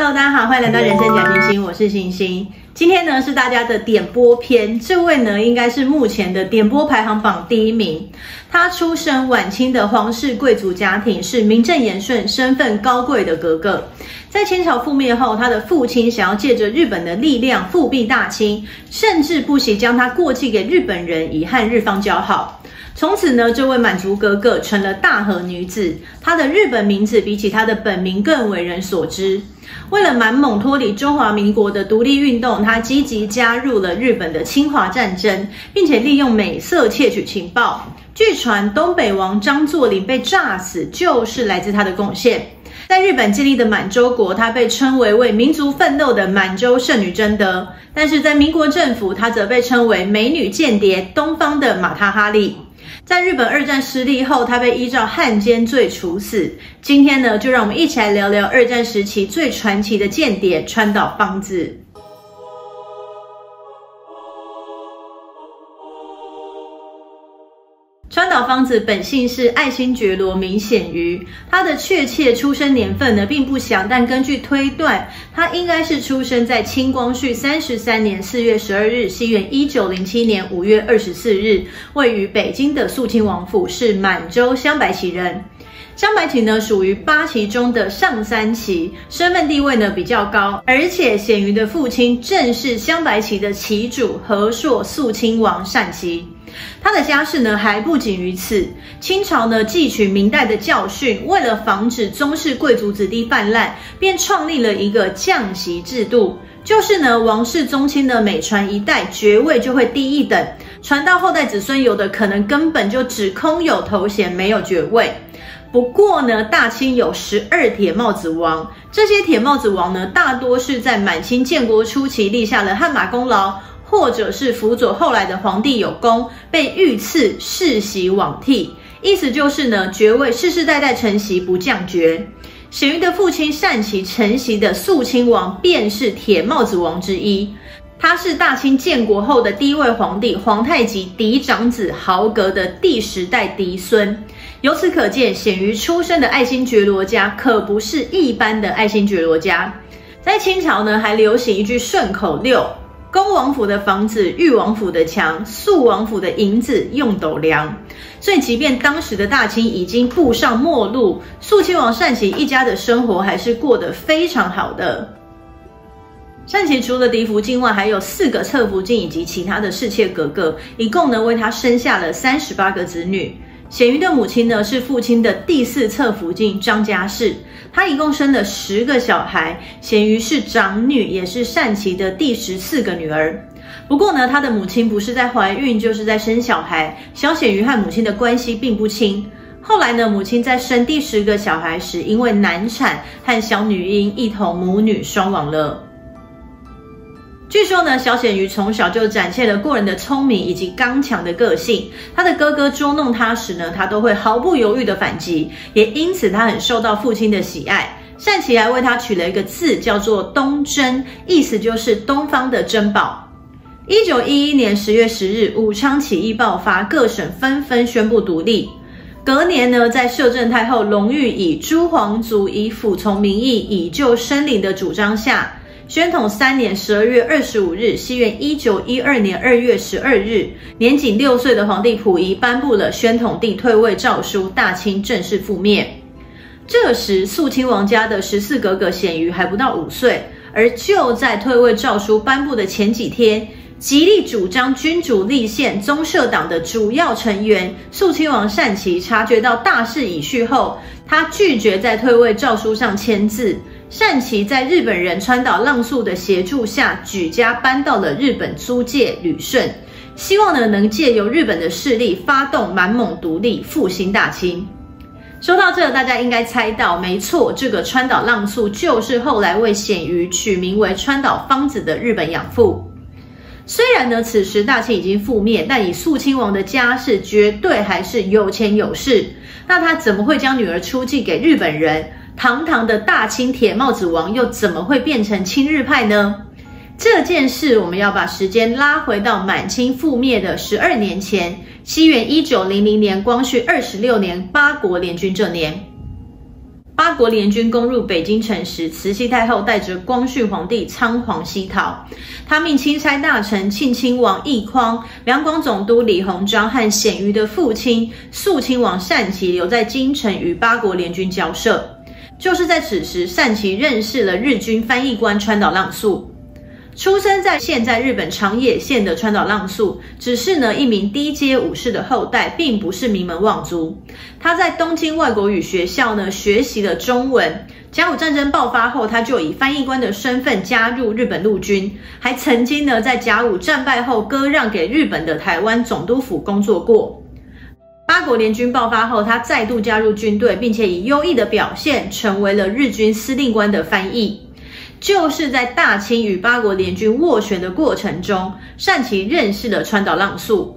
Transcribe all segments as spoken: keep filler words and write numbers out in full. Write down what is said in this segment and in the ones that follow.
Hello， 大家好，欢迎来到人生假星星，我是星星。今天呢是大家的点播篇，这位呢应该是目前的点播排行榜第一名。他出身晚清的皇室贵族家庭，是名正言顺、身份高贵的格格。在清朝覆灭后，他的父亲想要借着日本的力量复辟大清，甚至不惜将他过继给日本人，以和日方交好。从此呢，这位满族格格成了大和女子。她的日本名字比起她的本名更为人所知。为了满蒙脱离中华民国的独立运动，她积极加入了日本的侵华战争，并且利用美色窃取情报。据传，东北王张作霖被炸死就是来自她的贡献。在日本建立的满洲国，她被称为为民族奋斗的满洲圣女贞德，但是在民国政府，她则被称为美女间谍东方的马塔哈利。在日本二战失利后，她被依照汉奸罪处死。今天呢，就让我们一起来聊聊二战时期最传奇的间谍川岛芳子。川岛芳子本姓是爱新觉罗明显瑜，她的确切出生年份呢并不详，但根据推断，她应该是出生在清光绪三十三年四月十二日，西元一九零七年五月二十四日，位于北京的肃亲王府，是满洲镶白旗人。镶白旗呢属于八旗中的上三旗，身份地位呢比较高，而且显瑜的父亲正是镶白旗的旗主和硕肃亲王善祺。他的家世呢还不仅于此，清朝呢汲取明代的教训，为了防止宗室贵族子弟泛滥，便创立了一个降袭制度，就是呢王室宗亲的每传一代，爵位就会低一等，传到后代子孙，有的可能根本就只空有头衔，没有爵位。不过呢，大清有十二铁帽子王，这些铁帽子王呢，大多是在满清建国初期立下了汗马功劳，或者是辅佐后来的皇帝有功，被御赐世袭罔替，意思就是呢，爵位世世代代承袭不降爵。显瑜的父亲善祺承袭的肃亲王便是铁帽子王之一，他是大清建国后的第一位皇帝皇太极嫡长子豪格的第十代嫡孙。由此可见，显瑜出身的爱新觉罗家可不是一般的爱新觉罗家。在清朝呢，还流行一句顺口溜：恭王府的房子，裕王府的墙，肃王府的银子用斗量。所以，即便当时的大清已经步上末路，肃亲王善祺一家的生活还是过得非常好的。善祺除了嫡福晋外，还有四个侧福晋以及其他的侍妾格格，一共呢为他生下了三十八个子女。显瑜的母亲呢是父亲的第四侧福晋张家氏，她一共生了十个小孩，显瑜是长女，也是善祺的第十四个女儿。不过呢，她的母亲不是在怀孕就是在生小孩，小显瑜和母亲的关系并不亲。后来呢，母亲在生第十个小孩时，因为难产和小女婴一同母女双亡了。据说呢，小显瑜从小就展现了过人的聪明以及刚强的个性。他的哥哥捉弄他时呢，他都会毫不犹豫的反击，也因此他很受到父亲的喜爱。善祺还为他取了一个字，叫做“东珍”，意思就是东方的珍宝。一九一一年十月十日，武昌起义爆发，各省纷纷宣布独立。隔年呢，在摄政太后隆裕以诸皇族以服从民意、以救生灵的主张下，宣统三年十二月二十五日，西元一九一二年二月十二日，年仅六岁的皇帝溥仪颁布了宣统帝退位诏书，大清正式覆灭。这时，肃亲王家的十四格格显瑜还不到五岁，而就在退位诏书颁布的前几天，极力主张君主立宪宗社党的主要成员肃亲王善祺察觉到大势已去后，他拒绝在退位诏书上签字。善祺在日本人川岛浪速的协助下，举家搬到了日本租界旅顺，希望呢能借由日本的势力发动满蒙独立，复兴大清。说到这，大家应该猜到，没错，这个川岛浪速就是后来为显瑜取名为川岛芳子的日本养父。虽然呢，此时大清已经覆灭，但以肃亲王的家世，绝对还是有钱有势。那他怎么会将女儿出继给日本人？堂堂的大清铁帽子王又怎么会变成亲日派呢？这件事我们要把时间拉回到满清覆灭的十二年前，西元一九零零年光绪二十六年，八国联军这年。八国联军攻入北京城时，慈禧太后带着光绪皇帝仓皇西逃。他命钦差大臣庆亲王奕匡、两广总督李鸿章和鲜于的父亲肃亲王单祁留在京城与八国联军交涉。就是在此时，单祁认识了日军翻译官川岛浪速。 出生在现在日本长野县的川岛浪速，只是呢一名低阶武士的后代，并不是名门望族。他在东京外国语学校呢学习了中文。甲午战争爆发后，他就以翻译官的身份加入日本陆军，还曾经呢在甲午战败后割让给日本的台湾总督府工作过。八国联军爆发后，他再度加入军队，并且以优异的表现成为了日军司令官的翻译。 就是在大清与八国联军斡旋的过程中，单祁认识了川岛浪速。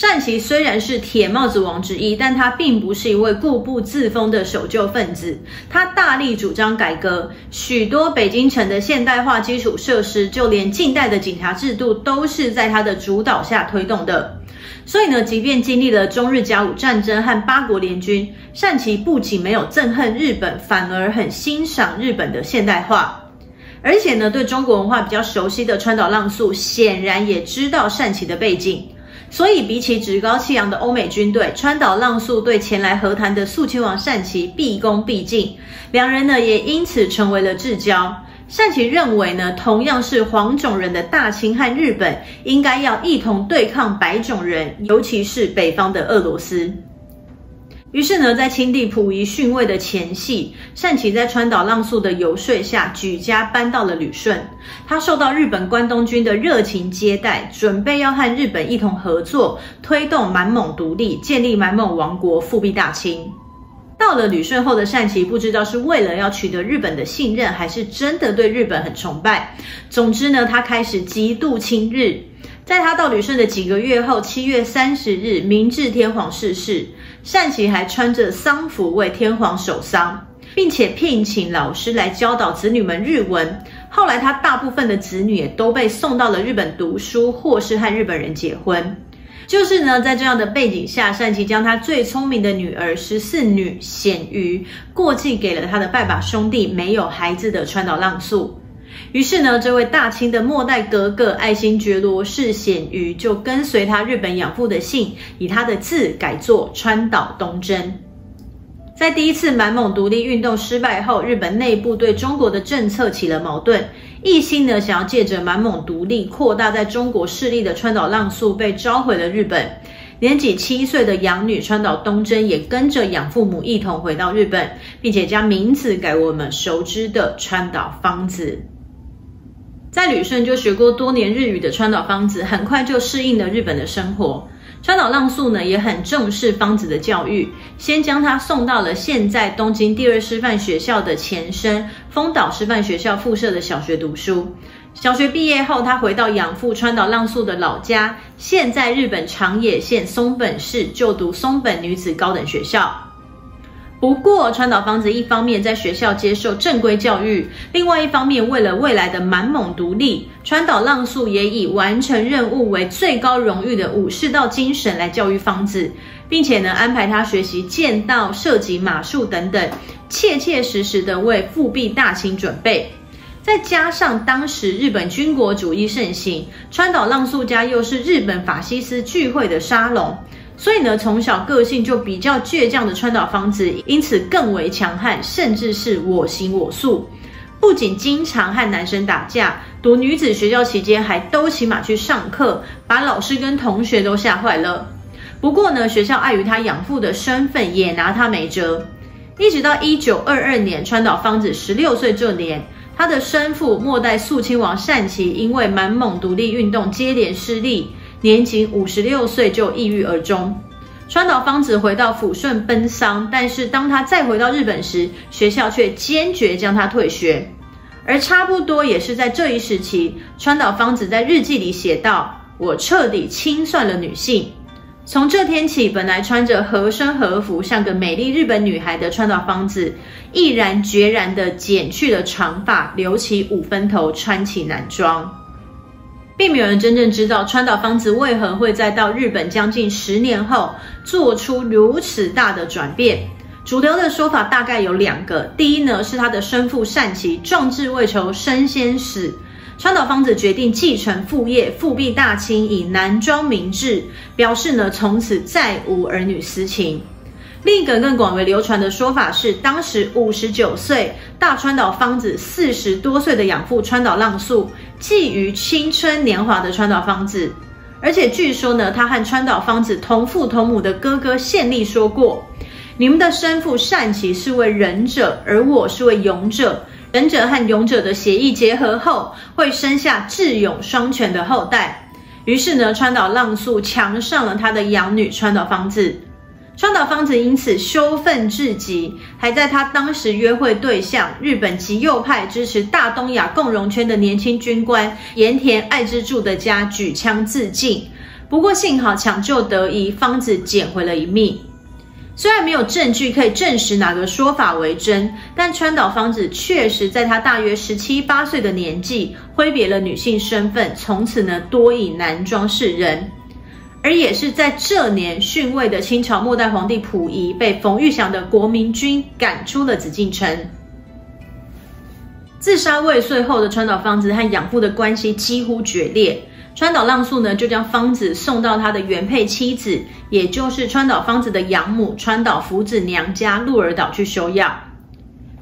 单祁虽然是铁帽子王之一，但他并不是一位固步自封的守旧分子。他大力主张改革，许多北京城的现代化基础设施，就连近代的警察制度，都是在他的主导下推动的。所以呢，即便经历了中日甲午战争和八国联军，单祁不仅没有憎恨日本，反而很欣赏日本的现代化。 而且呢，对中国文化比较熟悉的川岛浪速显然也知道单祁的背景，所以比起趾高气扬的欧美军队，川岛浪速对前来和谈的肃亲王单祁毕恭毕敬，两人呢也因此成为了至交。单祁认为呢，同样是黄种人的大清和日本应该要一同对抗白种人，尤其是北方的俄罗斯。 于是呢，在清帝溥仪逊位的前夕，单祁在川岛浪速的游说下，举家搬到了旅顺。他受到日本关东军的热情接待，准备要和日本一同合作，推动满蒙独立，建立满蒙王国，复辟大清。到了旅顺后的单祁，不知道是为了要取得日本的信任，还是真的对日本很崇拜。总之呢，他开始极度亲日。在他到旅顺的几个月后， 七月三十日，明治天皇逝世。 单祁还穿着丧服为天皇守丧，并且聘请老师来教导子女们日文。后来，他大部分的子女也都被送到了日本读书，或是和日本人结婚。就是呢，在这样的背景下，单祁将他最聪明的女儿十四女鲜于过继给了他的拜把兄弟没有孩子的川岛浪速。于是呢，这位大清的末代格格爱新觉罗氏鲜于就跟随他日本养父的姓，以他的字改作川岛东真。在第一次满蒙独立运动失败后，日本内部对中国的政策起了矛盾，一心呢想要借着满蒙独立扩大在中国势力的川岛浪速被召回了日本。年仅七岁的养女川岛东真也跟着养父母一同回到日本，并且将名字改为我们熟知的川岛芳子。 在旅顺就学过多年日语的川岛芳子，很快就适应了日本的生活。川岛浪速呢也很重视芳子的教育，先将她送到了现在东京第二师范学校的前身丰岛师范学校附设的小学读书。小学毕业后，她回到养父川岛浪速的老家，现在日本长野县松本市就读松本女子高等学校。 不过，川岛芳子一方面在学校接受正规教育，另外一方面为了未来的满蒙独立，川岛浪速也以完成任务为最高荣誉的武士道精神来教育芳子，并且呢安排他学习剑道、射击、马术等等，切切实实的为复辟大清准备。 再加上当时日本军国主义盛行，川岛浪速家又是日本法西斯聚会的沙龙，所以呢，从小个性就比较倔强的川岛芳子，因此更为强悍，甚至是我行我素。不仅经常和男生打架，读女子学校期间还都骑马去上课，把老师跟同学都吓坏了。不过呢，学校碍于他养父的身份，也拿他没辙。一直到一九二二年，川岛芳子十六岁这年。 他的生父末代肃亲王单祁因为满蒙独立运动接连失利，年仅五十六岁就抑郁而终。川岛芳子回到抚顺奔丧，但是当他再回到日本时，学校却坚决将他退学。而差不多也是在这一时期，川岛芳子在日记里写道：“我彻底清算了女性。” 从这天起，本来穿着合身和服、像个美丽日本女孩的川岛芳子，毅然决然地剪去了长发，留起五分头，穿起男装。并没有人真正知道川岛芳子为何会在到日本将近十年后做出如此大的转变。主流的说法大概有两个，第一呢是他的生父善其壮志未酬身先死，川岛芳子决定继承父业，复辟大清，以男装明志，表示呢从此再无儿女私情。另一个更广为流传的说法是，当时五十九岁大川岛芳子四十多岁的养父川岛浪速觊觎青春年华的川岛芳子，而且据说呢，他和川岛芳子同父同母的哥哥宪利说过：“你们的生父善其是位忍者，而我是位勇者。忍者和勇者的血液结合后，会生下智勇双全的后代。”于是呢，川岛浪速强上了他的养女川岛芳子。川岛芳子因此羞愤至极，还在她当时约会对象日本极右派支持大东亚共荣圈的年轻军官盐田爱之助的家举枪自尽。不过幸好抢救得宜，芳子捡回了一命。虽然没有证据可以证实哪个说法为真，但川岛芳子确实在她大约十七八岁的年纪挥别了女性身份，从此呢多以男装示人。而也是在这年，逊位的清朝末代皇帝溥仪被冯玉祥的国民军赶出了紫禁城。自杀未遂后的川岛芳子和养父的关系几乎决裂，川岛浪速呢就将芳子送到他的原配妻子，也就是川岛芳子的养母川岛福子娘家鹿儿岛去休养。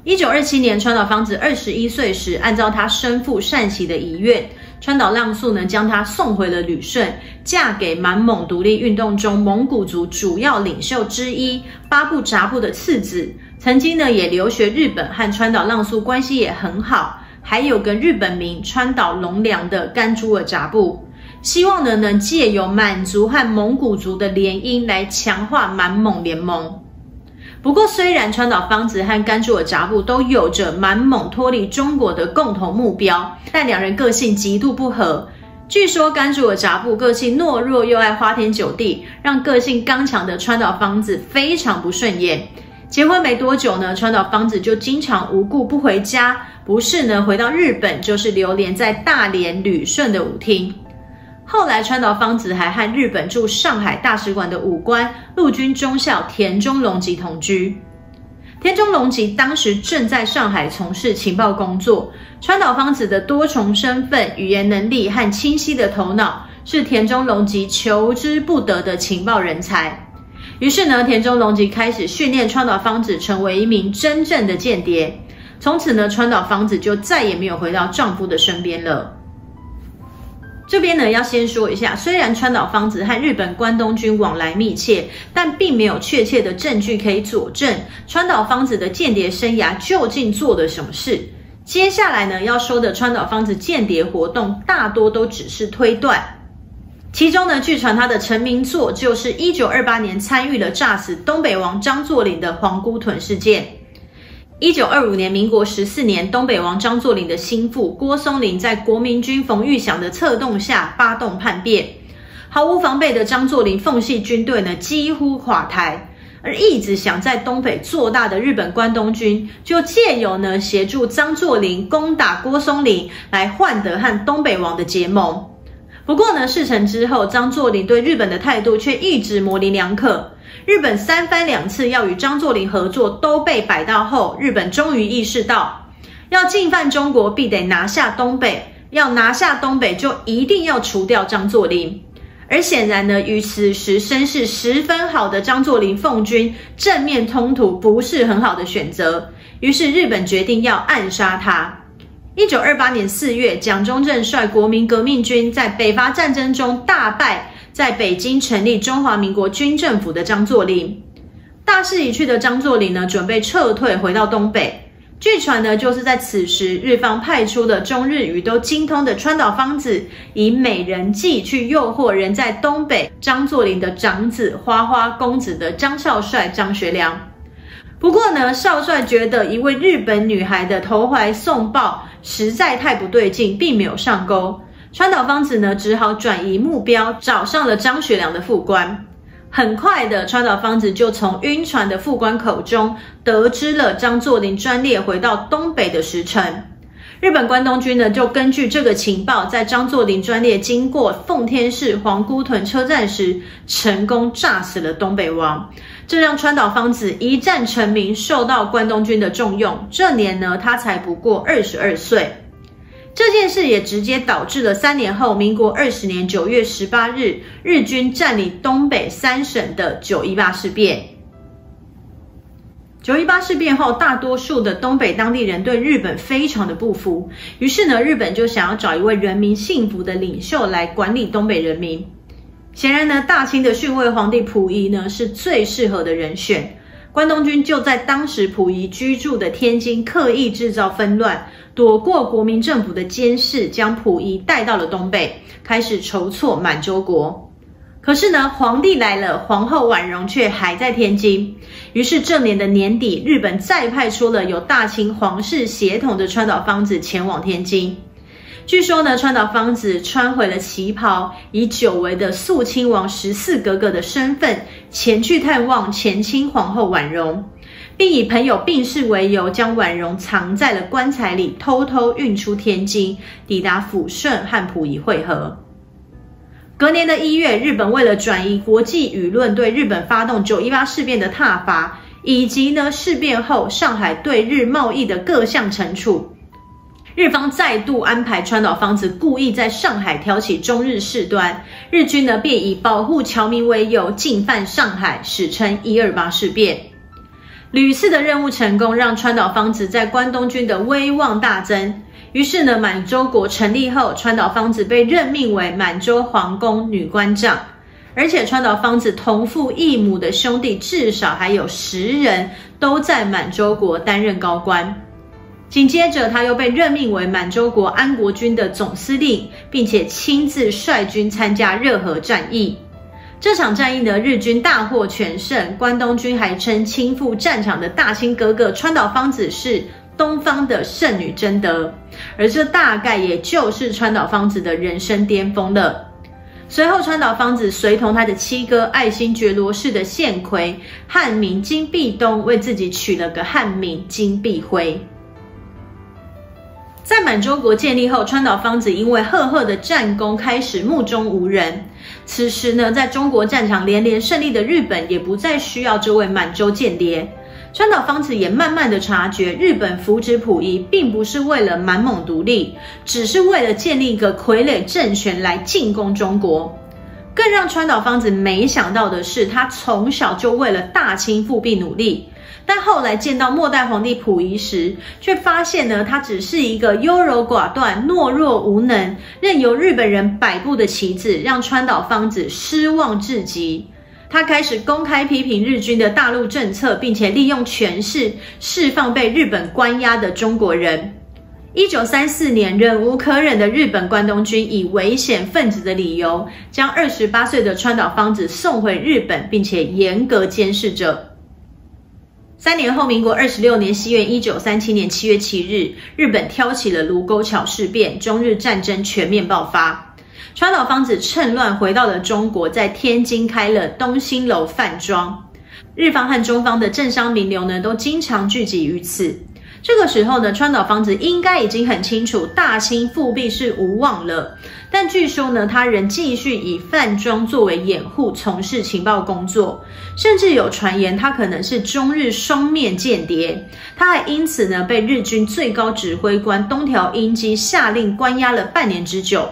一九二七年，川岛芳子二十一岁时，按照他生父善喜的遗愿，川岛浪速呢将她送回了旅顺，嫁给满蒙独立运动中蒙古族主要领袖之一巴布扎布的次子，曾经呢也留学日本，和川岛浪速关系也很好，还有个日本名川岛龙良的甘珠尔扎布，希望呢能借由满族和蒙古族的联姻来强化满蒙联盟。不过，虽然川岛芳子和甘珠尔扎布都有着满蒙脱离中国的共同目标，但两人个性极度不合。据说甘珠尔扎布个性懦弱又爱花天酒地，让个性刚强的川岛芳子非常不顺眼。结婚没多久呢，川岛芳子就经常无故不回家，不是呢回到日本，就是流连在大连、旅顺的舞厅。后来，川岛芳子还和日本驻上海大使馆的武官、陆军中校田中隆吉同居。田中隆吉当时正在上海从事情报工作。川岛芳子的多重身份、语言能力和清晰的头脑，是田中隆吉求之不得的情报人才。于是呢，田中隆吉开始训练川岛芳子成为一名真正的间谍。从此呢，川岛芳子就再也没有回到丈夫的身边了。这边呢要先说一下，虽然川岛芳子和日本关东军往来密切，但并没有确切的证据可以佐证川岛芳子的间谍生涯究竟做了什么事。接下来呢要说的川岛芳子间谍活动大多都只是推断，其中呢据传他的成名作就是一九二八年参与了炸死东北王张作霖的皇姑屯事件。一九二五年，民国十四年，东北王张作霖的心腹郭松龄在国民军冯玉祥的策动下发动叛变，毫无防备的张作霖奉系军队呢几乎垮台，而一直想在东北做大的日本关东军就借由呢协助张作霖攻打郭松龄来换得和东北王的结盟。不过呢事成之后，张作霖对日本的态度却一直模棱两可，日本三番两次要与张作霖合作都被摆到后，日本终于意识到，要进犯中国必得拿下东北，要拿下东北就一定要除掉张作霖。而显然呢，与此时声势十分好的张作霖奉军正面冲突不是很好的选择，于是日本决定要暗杀他。一九二八年四月，蒋中正率国民革命军在北伐战争中大败在北京成立中华民国军政府的张作霖，大势已去的张作霖呢，准备撤退回到东北。据传呢，就是在此时，日方派出的中日语都精通的川岛芳子，以美人计去诱惑人在东北张作霖的长子花花公子的张少帅张学良。不过呢，少帅觉得一位日本女孩的投怀送抱实在太不对劲，并没有上钩。川岛芳子呢，只好转移目标，找上了张学良的副官。很快的，川岛芳子就从晕船的副官口中得知了张作霖专列回到东北的时辰。日本关东军呢就根据这个情报，在张作霖专列经过奉天市皇姑屯车站时，成功炸死了东北王。 这让川岛芳子一战成名，受到关东军的重用。这年呢，他才不过二十二岁。这件事也直接导致了三年后，民国二十年九月十八日，日军占领东北三省的九一八事变。九一八事变后，大多数的东北当地人对日本非常的不服，于是呢，日本就想要找一位人民幸福的领袖来管理东北人民。 显然呢，大清的逊位皇帝溥仪呢是最适合的人选。关东军就在当时溥仪居住的天津刻意制造纷乱，躲过国民政府的监视，将溥仪带到了东北，开始筹措满洲国。可是呢，皇帝来了，皇后婉容却还在天津。于是这年的年底，日本再派出了有大清皇室血统的川岛芳子前往天津。 据说呢，川岛芳子穿回了旗袍，以久违的肃亲王十四格格的身份前去探望前清皇后婉容，并以朋友病逝为由，将婉容藏在了棺材里，偷偷运出天津，抵达抚顺和溥仪会合。隔年的一月，日本为了转移国际舆论对日本发动九一八事变的挞伐，以及呢事变后上海对日贸易的各项惩处。 日方再度安排川岛芳子故意在上海挑起中日事端，日军呢便以保护侨民为由进犯上海，史称一二八事变。屡次的任务成功，让川岛芳子在关东军的威望大增。于是呢，满洲国成立后，川岛芳子被任命为满洲皇宫女官长，而且川岛芳子同父异母的兄弟至少还有十人都在满洲国担任高官。 紧接着，他又被任命为满洲国安国军的总司令，并且亲自率军参加热河战役。这场战役呢，日军大获全胜。关东军还称亲赴战场的大清格格川岛芳子是东方的圣女贞德，而这大概也就是川岛芳子的人生巅峰了。随后，川岛芳子随同他的七哥爱新觉罗氏的宪魁汉民金壁东，为自己取了个汉名金壁辉。 在满洲国建立后，川岛芳子因为赫赫的战功开始目中无人。此时呢，在中国战场连连胜利的日本也不再需要这位满洲间谍。川岛芳子也慢慢的察觉，日本扶植溥仪并不是为了满蒙独立，只是为了建立一个傀儡政权来进攻中国。更让川岛芳子没想到的是，他从小就为了大清复辟努力。 但后来见到末代皇帝溥仪时，却发现呢，他只是一个优柔寡断、懦弱无能、任由日本人摆布的棋子，让川岛芳子失望至极。他开始公开批评日军的大陆政策，并且利用权势释放被日本关押的中国人。一九三四年，忍无可忍的日本关东军以危险分子的理由，将二十八岁的川岛芳子送回日本，并且严格监视着。 三年后，民国二十六年西元一九三七年七月七日，日本挑起了卢沟桥事变，中日战争全面爆发。川岛芳子趁乱回到了中国，在天津开了东兴楼饭庄。日方和中方的政商名流呢，都经常聚集于此。这个时候呢，川岛芳子应该已经很清楚大清复辟是无望了，但据说呢，他仍继续以饭庄作为掩护，从事情报工作，甚至有传言他可能是中日双面间谍。他还因此呢，被日军最高指挥官东条英机下令关押了半年之久。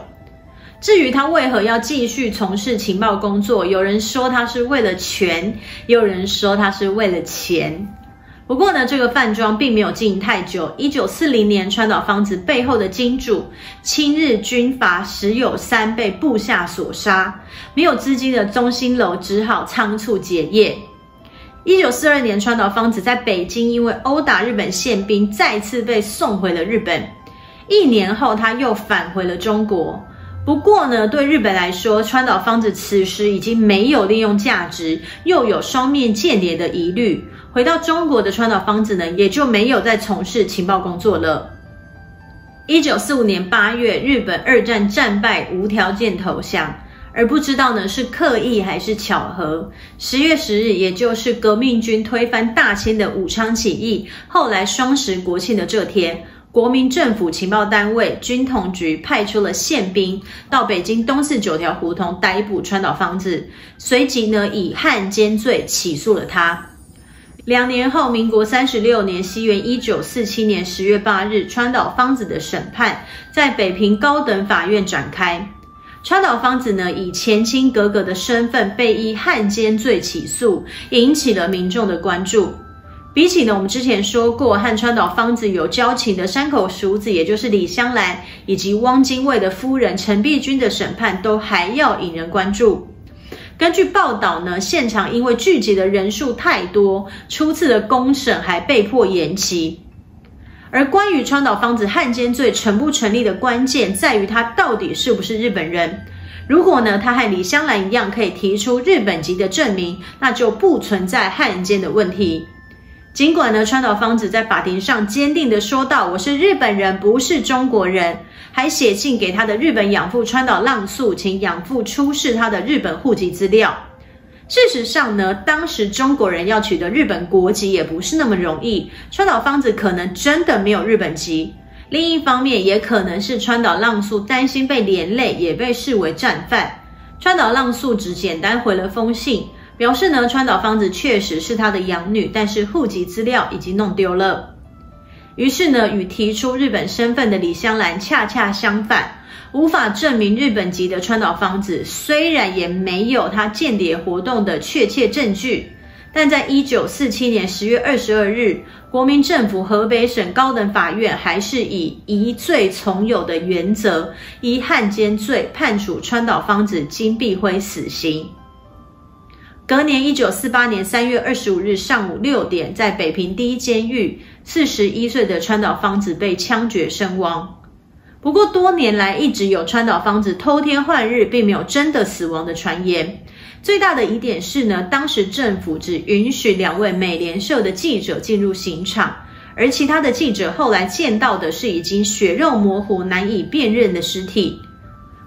至于他为何要继续从事情报工作，有人说他是为了权，也有人说他是为了钱。 不过呢，这个饭庄并没有经营太久。一九四零年，川岛芳子背后的金主亲日军阀石友三被部下所杀，没有资金的宗兴楼只好仓促结业。一九四二年，川岛芳子在北京因为殴打日本宪兵，再次被送回了日本。一年后，他又返回了中国。 不过呢，对日本来说，川岛芳子此时已经没有利用价值，又有双面间谍的疑虑。回到中国的川岛芳子呢，也就没有再从事情报工作了。一九四五年八月，日本二战战败，无条件投降，而不知道呢是刻意还是巧合。十月十日，也就是革命军推翻大清的武昌起义，后来双十国庆的这天。国民政府情报单位军统局派出了宪兵到北京东四九条胡同逮捕川岛芳子，随即呢以汉奸罪起诉了他。两年后，民国三十六年，西元一九四七年十月八日，川岛芳子的审判在北平高等法院展开。川岛芳子呢以前清格格的身份被依汉奸罪起诉，引起了民众的关注。 比起呢，我们之前说过和川岛芳子有交情的山口淑子，也就是李香兰以及汪精卫的夫人陈璧君的审判，都还要引人关注。根据报道呢，现场因为聚集的人数太多，初次的公审还被迫延期。而关于川岛芳子汉奸罪成不成立的关键，在于他到底是不是日本人。如果呢，他和李香兰一样可以提出日本籍的证明，那就不存在汉奸的问题。 尽管呢，川岛芳子在法庭上坚定地说道：“我是日本人，不是中国人。”还写信给他的日本养父川岛浪速，请养父出示他的日本户籍资料。事实上呢，当时中国人要取得日本国籍也不是那么容易。川岛芳子可能真的没有日本籍。另一方面，也可能是川岛浪速担心被连累，也被视为战犯。川岛浪速只简单回了封信。 表示呢，川岛芳子确实是他的养女，但是户籍资料已经弄丢了。于是呢，与提出日本身份的李香兰恰恰相反，无法证明日本籍的川岛芳子，虽然也没有他间谍活动的确切证据，但在一九四七年十月二十二日，国民政府河北省高等法院还是以疑罪从有的原则，依汉奸罪判处川岛芳子金碧辉死刑。 隔年一九四八年三月二十五日上午六点，在北平第一监狱，四十一岁的川岛芳子被枪决身亡。不过多年来一直有川岛芳子偷天换日，并没有真的死亡的传言。最大的疑点是呢，当时政府只允许两位美联社的记者进入刑场，而其他的记者后来见到的是已经血肉模糊、难以辨认的尸体。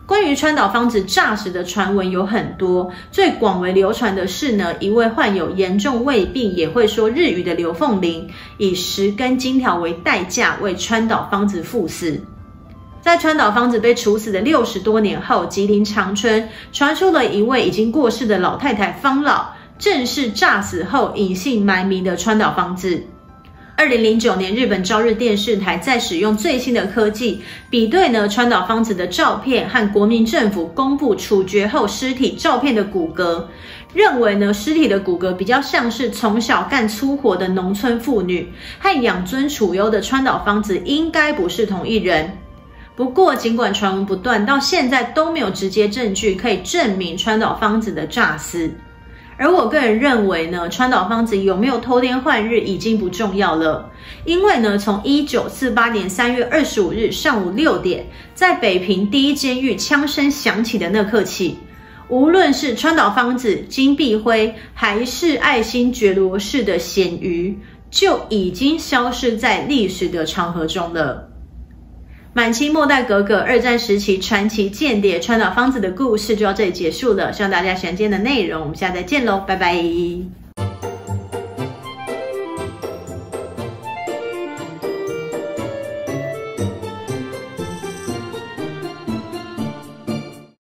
关于川岛芳子诈死的传闻有很多，最广为流传的是呢，一位患有严重胃病也会说日语的刘凤玲，以十根金条为代价为川岛芳子赴死。在川岛芳子被处死的六十多年后，吉林长春传出了一位已经过世的老太太方老，正是诈死后隐姓埋名的川岛芳子。 二零零九年，日本朝日电视台在使用最新的科技比对呢川岛芳子的照片和国民政府公布处决后尸体照片的骨骼，认为呢尸体的骨骼比较像是从小干粗活的农村妇女，和养尊处优的川岛芳子应该不是同一人。不过，尽管传闻不断，到现在都没有直接证据可以证明川岛芳子的诈死。 而我个人认为呢，川岛芳子有没有偷天换日已经不重要了，因为呢，从一九四八年三月二十五日上午六点，在北平第一监狱枪声响起的那刻起，无论是川岛芳子、金碧辉，还是爱新觉罗氏的鲜鱼，就已经消失在历史的长河中了。 满清末代格格二战时期传奇间谍川岛芳子的故事就到这里结束了，希望大家喜欢今天的内容，我们下次再见喽，拜拜。